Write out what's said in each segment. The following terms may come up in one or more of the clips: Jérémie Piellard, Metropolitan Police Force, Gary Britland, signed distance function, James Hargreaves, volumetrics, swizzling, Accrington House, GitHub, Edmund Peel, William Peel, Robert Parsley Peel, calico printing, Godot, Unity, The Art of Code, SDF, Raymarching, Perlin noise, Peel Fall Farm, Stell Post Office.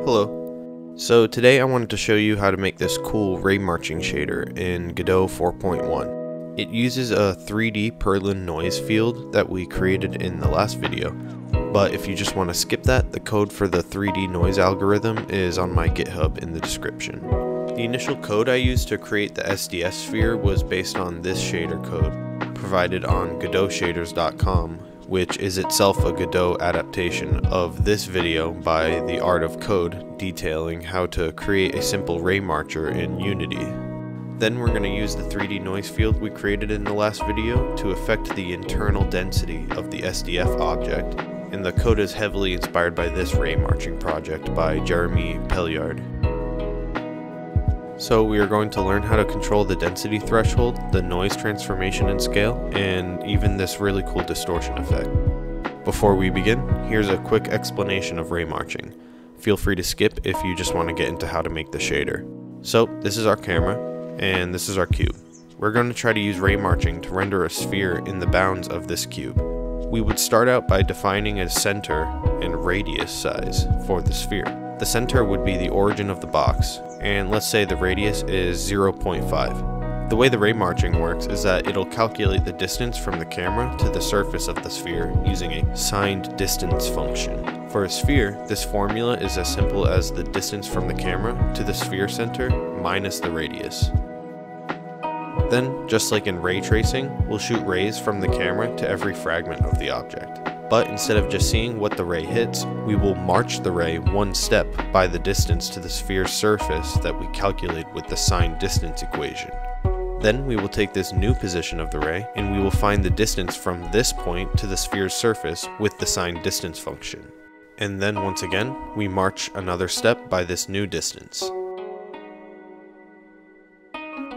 Hello. So today I wanted to show you how to make this cool Raymarching shader in Godot 4.1. It uses a 3D Perlin noise field that we created in the last video, but if you just want to skip that, the code for the 3D noise algorithm is on my GitHub in the description. The initial code I used to create the SDS sphere was based on this shader code, provided on godotshaders.com, which is itself a Godot adaptation of this video by The Art of Code detailing how to create a simple Raymarcher in Unity. Then we're going to use the 3D noise field we created in the last video to affect the internal density of the SDF object, and the code is heavily inspired by this Raymarching project by Jérémie Piellard. So we are going to learn how to control the density threshold, the noise transformation and scale, and even this really cool distortion effect. Before we begin, here's a quick explanation of Raymarching. Feel free to skip if you just want to get into how to make the shader. So this is our camera, and this is our cube. We're going to try to use Raymarching to render a sphere in the bounds of this cube. We would start out by defining a center and radius size for the sphere. The center would be the origin of the box, and let's say the radius is 0.5. The way the Raymarching works is that it'll calculate the distance from the camera to the surface of the sphere using a signed distance function. For a sphere, this formula is as simple as the distance from the camera to the sphere center minus the radius. Then, just like in ray tracing, we'll shoot rays from the camera to every fragment of the object. But instead of just seeing what the ray hits, we will march the ray one step by the distance to the sphere's surface that we calculate with the signed distance equation. Then we will take this new position of the ray, and we will find the distance from this point to the sphere's surface with the signed distance function. And then once again, we march another step by this new distance.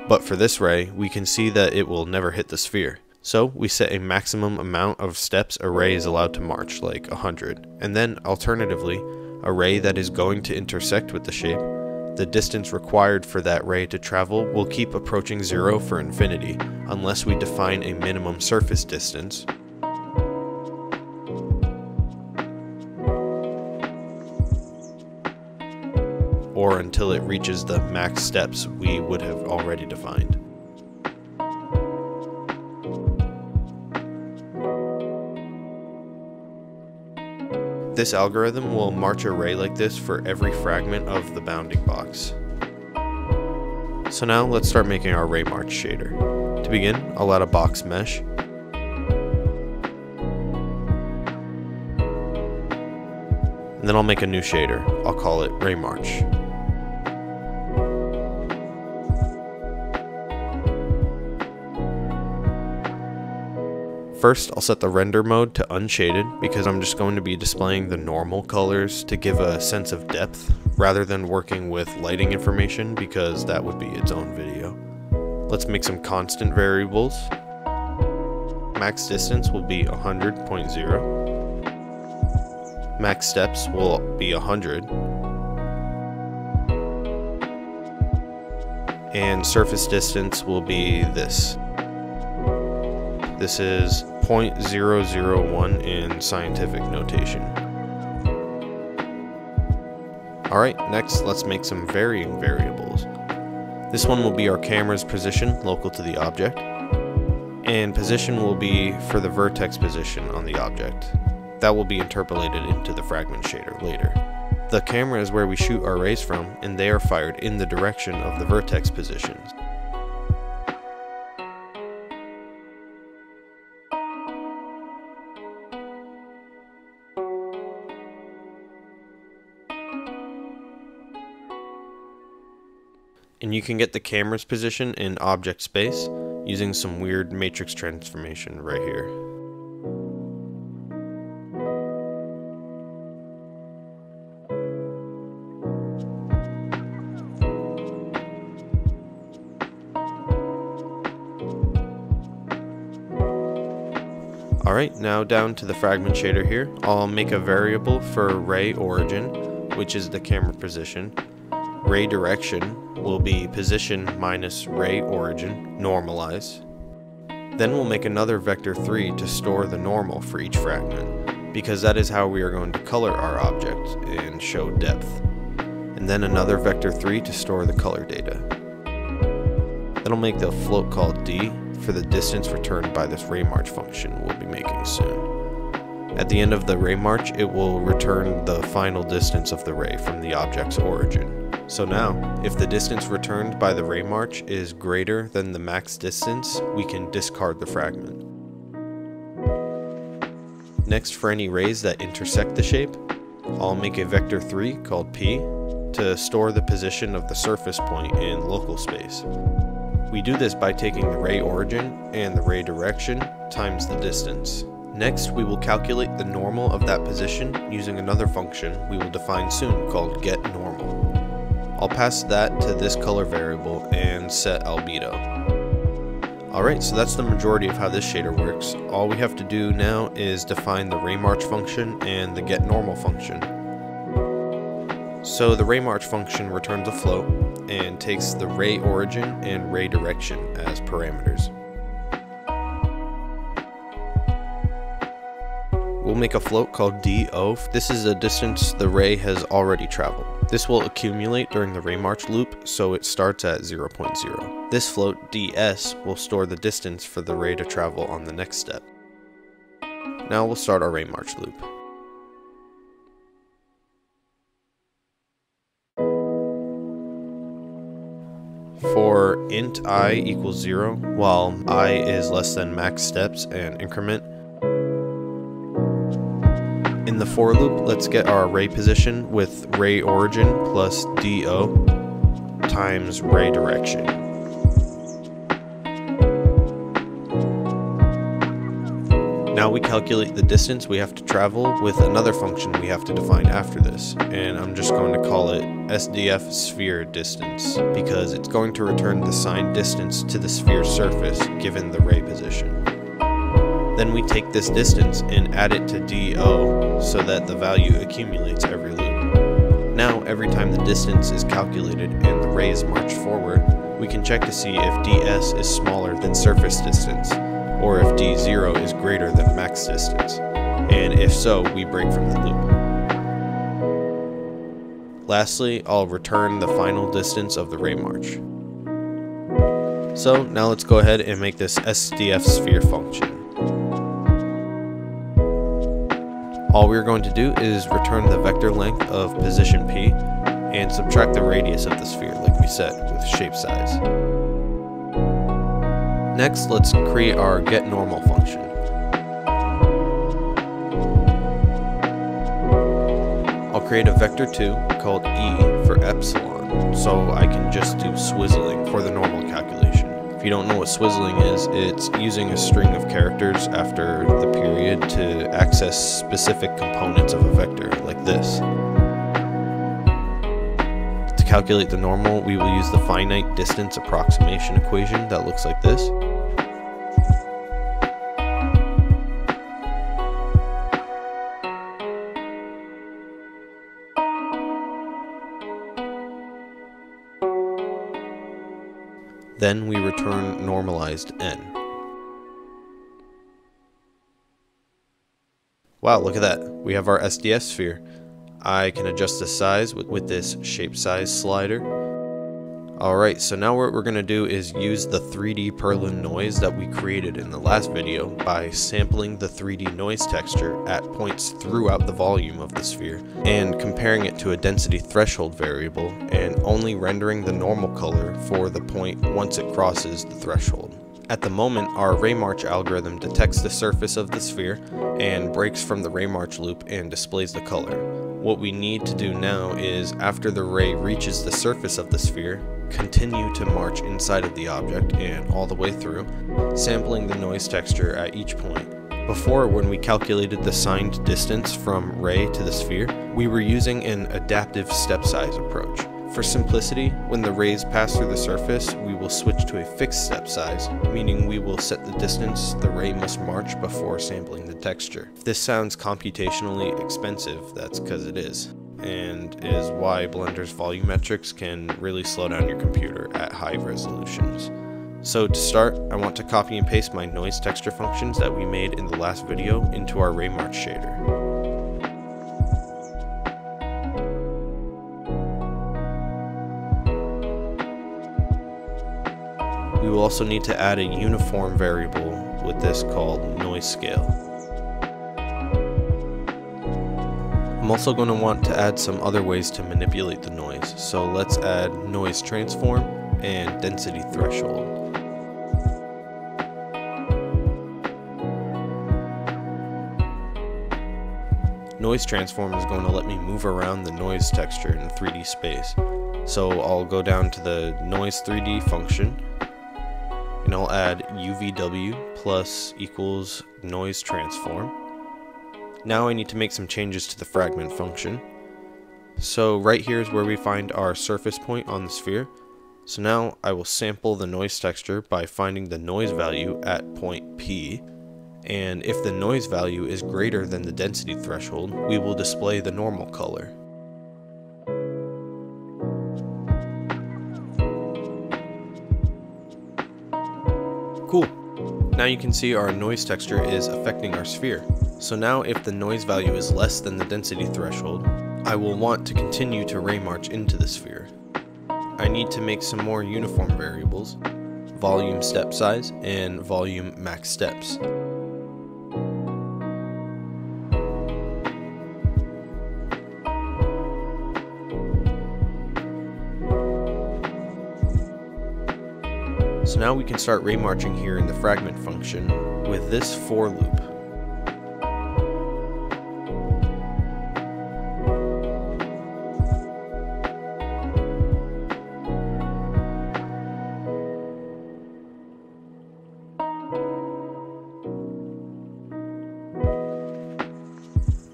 But for this ray, we can see that it will never hit the sphere. So we set a maximum amount of steps a ray is allowed to march, like 100, and then alternatively, a ray that is going to intersect with the shape, the distance required for that ray to travel will keep approaching 0 for infinity, unless we define a minimum surface distance. Or until it reaches the max steps we would have already defined. This algorithm will march a ray like this for every fragment of the bounding box. So now let's start making our Raymarch shader. To begin, I'll add a box mesh. And then I'll make a new shader. I'll call it Raymarch. First, I'll set the render mode to unshaded because I'm just going to be displaying the normal colors to give a sense of depth rather than working with lighting information because that would be its own video. Let's make some constant variables. Max distance will be 100.0. Max steps will be 100. And surface distance will be this. This is 0.001 in scientific notation. Alright, next let's make some varying variables. This one will be our camera's position local to the object, and position will be for the vertex position on the object. That will be interpolated into the fragment shader later. The camera is where we shoot our rays from, and they are fired in the direction of the vertex positions. And you can get the camera's position in object space using some weird matrix transformation right here. Alright, now down to the fragment shader here. I'll make a variable for ray origin, which is the camera position. Ray direction will be position minus ray origin, normalize. Then we'll make another vector 3 to store the normal for each fragment, because that is how we are going to color our object and show depth. and then another vector3 to store the color data. That'll make the float called d for the distance returned by this Raymarch function we'll be making soon. At the end of the Raymarch, it will return the final distance of the ray from the object's origin. So now, if the distance returned by the Raymarch is greater than the max distance, we can discard the fragment. Next, for any rays that intersect the shape, I'll make a vector3 called P to store the position of the surface point in local space. We do this by taking the ray origin and the ray direction times the distance. Next, we will calculate the normal of that position using another function we will define soon called getNormal. I'll pass that to this color variable and set albedo. Alright, so that's the majority of how this shader works. All we have to do now is define the Raymarch function and the getNormal function. So the Raymarch function returns a float and takes the ray origin and ray direction as parameters. We'll make a float called DO. This is the distance the ray has already traveled. This will accumulate during the Raymarch loop, so it starts at 0.0. This float, DS, will store the distance for the ray to travel on the next step. Now we'll start our Raymarch loop. For int I equals 0, while I is less than max steps and increment, in the for loop, let's get our ray position with ray origin plus DO times ray direction. Now we calculate the distance we have to travel with another function we have to define after this, and I'm just going to call it SDF sphere distance because it's going to return the signed distance to the sphere surface given the ray position. Then we take this distance and add it to DO so that the value accumulates every loop. Now every time the distance is calculated and the rays march forward, we can check to see if DS is smaller than surface distance, or if D0 is greater than max distance, and if so, we break from the loop. Lastly, I'll return the final distance of the Raymarch. So now let's go ahead and make this SDF sphere function. All we're going to do is return the vector length of position P and subtract the radius of the sphere like we set with shape size. Next, let's create our getNormal function. I'll create a vector2 called E for epsilon, so I can just do swizzling for the normal calculation. If you don't know what swizzling is, it's using a string of characters after the period to access specific components of a vector, like this. To calculate the normal, we will use the finite distance approximation equation that looks like this. Then we return normalized n. Wow, look at that. We have our SDF sphere. I can adjust the size with this shape size slider. Alright, so now what we're going to do is use the 3D Perlin noise that we created in the last video by sampling the 3D noise texture at points throughout the volume of the sphere and comparing it to a density threshold variable and only rendering the normal color for the point once it crosses the threshold. At the moment, our Raymarch algorithm detects the surface of the sphere and breaks from the Raymarch loop and displays the color. What we need to do now is, after the ray reaches the surface of the sphere, continue to march inside of the object and all the way through, sampling the noise texture at each point. Before, when we calculated the signed distance from ray to the sphere, we were using an adaptive step size approach. For simplicity, when the rays pass through the surface, we will switch to a fixed step size, meaning we will set the distance the ray must march before sampling the texture. If this sounds computationally expensive, that's because it is, and is why Blender's volumetrics can really slow down your computer at high resolutions. So to start, I want to copy and paste my noise texture functions that we made in the last video into our Raymarch shader. We will also need to add a uniform variable with this called noise scale. I'm also going to want to add some other ways to manipulate the noise, so let's add noise transform and density threshold. Noise transform is going to let me move around the noise texture in 3D space. So I'll go down to the noise 3D function and I'll add UVW plus equals noise transform. Now I need to make some changes to the fragment function. So right here is where we find our surface point on the sphere. So now I will sample the noise texture by finding the noise value at point P. And if the noise value is greater than the density threshold, we will display the normal color. Cool. Now you can see our noise texture is affecting our sphere. So now if the noise value is less than the density threshold, I will want to continue to Raymarch into the sphere. I need to make some more uniform variables, volume step size and volume max steps. So now we can start Raymarching here in the fragment function with this for loop.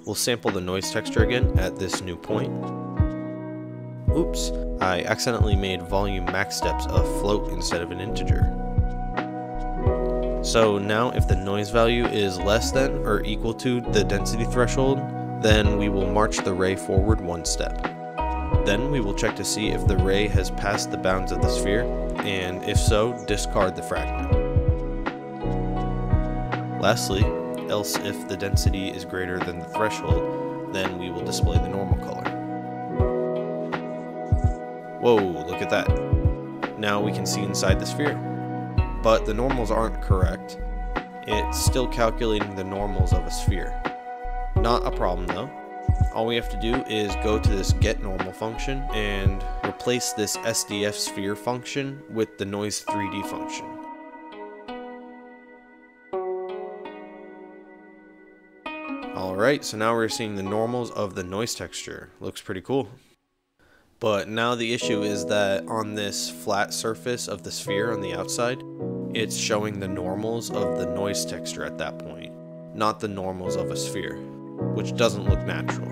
We'll sample the noise texture again at this new point. Oops, I accidentally made volume max steps a float instead of an integer. So now if the noise value is less than or equal to the density threshold, then we will march the ray forward one step. Then we will check to see if the ray has passed the bounds of the sphere, and if so, discard the fragment. Lastly, else if the density is greater than the threshold, then we will display the normal color. Whoa, look at that. Now we can see inside the sphere. But the normals aren't correct. It's still calculating the normals of a sphere. Not a problem though. All we have to do is go to this getNormal function and replace this SDF sphere function with the noise 3D function. Alright, so now we're seeing the normals of the noise texture. Looks pretty cool. But now the issue is that on this flat surface of the sphere on the outside, it's showing the normals of the noise texture at that point, not the normals of a sphere, which doesn't look natural.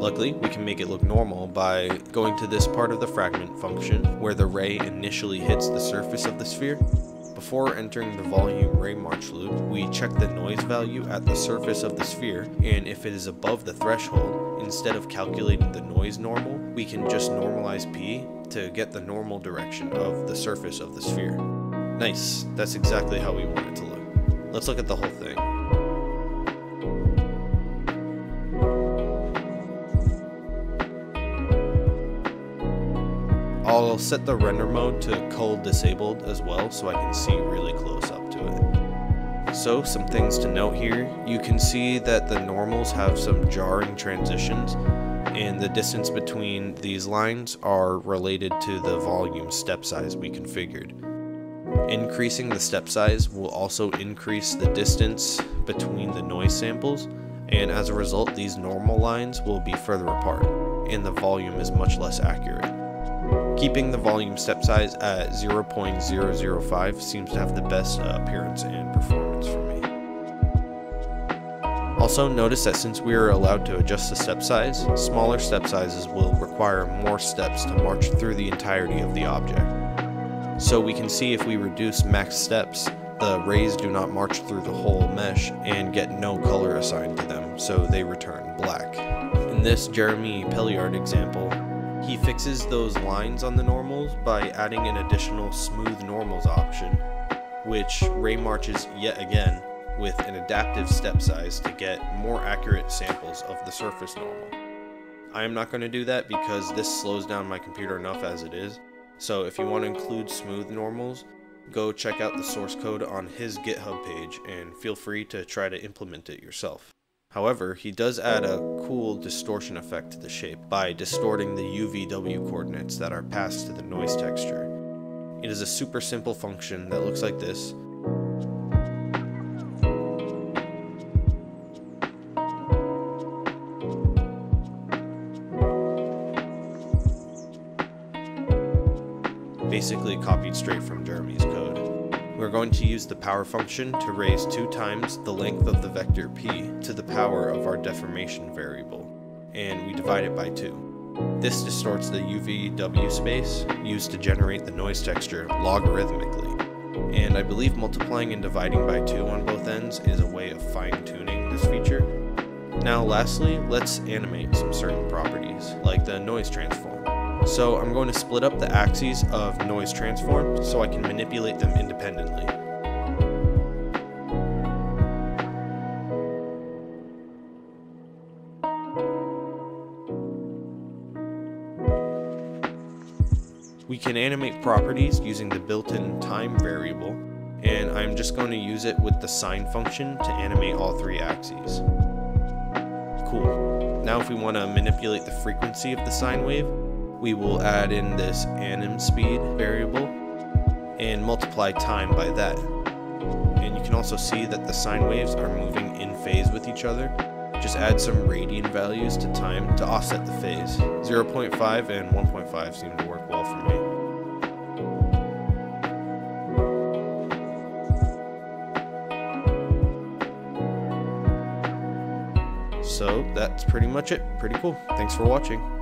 Luckily, we can make it look normal by going to this part of the fragment function where the ray initially hits the surface of the sphere. Before entering the volume Raymarch loop, we check the noise value at the surface of the sphere, and if it is above the threshold, instead of calculating the noise normal, we can just normalize P to get the normal direction of the surface of the sphere. Nice, that's exactly how we want it to look. Let's look at the whole thing. I'll set the render mode to cold disabled as well so I can see really close up to it. So some things to note here, you can see that the normals have some jarring transitions, and the distance between these lines are related to the volume step size we configured. Increasing the step size will also increase the distance between the noise samples, and as a result these normal lines will be further apart, and the volume is much less accurate. Keeping the volume step size at 0.005 seems to have the best appearance and performance for me. Also notice that since we are allowed to adjust the step size, smaller step sizes will require more steps to march through the entirety of the object. So we can see if we reduce max steps, the rays do not march through the whole mesh and get no color assigned to them, so they return black. In this Jérémie Piellard example, he fixes those lines on the normals by adding an additional smooth normals option, which Raymarches yet again with an adaptive step size to get more accurate samples of the surface normal. I am not going to do that because this slows down my computer enough as it is, so if you want to include smooth normals, go check out the source code on his GitHub page and feel free to try to implement it yourself. However, he does add a cool distortion effect to the shape by distorting the UVW coordinates that are passed to the noise texture. It is a super simple function that looks like this. Basically copied straight from Jérémie's code. We're going to use the power function to raise 2 times the length of the vector p to the power of our deformation variable, and we divide it by 2. This distorts the UVW space used to generate the noise texture logarithmically, and I believe multiplying and dividing by 2 on both ends is a way of fine-tuning this feature. Now lastly, let's animate some certain properties, like the noise transform. So I'm going to split up the axes of noise transform so I can manipulate them independently. We can animate properties using the built-in time variable, and I'm just going to use it with the sign function to animate all 3 axes. Cool. Now if we want to manipulate the frequency of the sine wave, we will add in this anim speed variable and multiply time by that. And you can also see that the sine waves are moving in phase with each other. Just add some radian values to time to offset the phase. 0.5 and 1.5 seem to work well for me. So that's pretty much it. Pretty cool. Thanks for watching.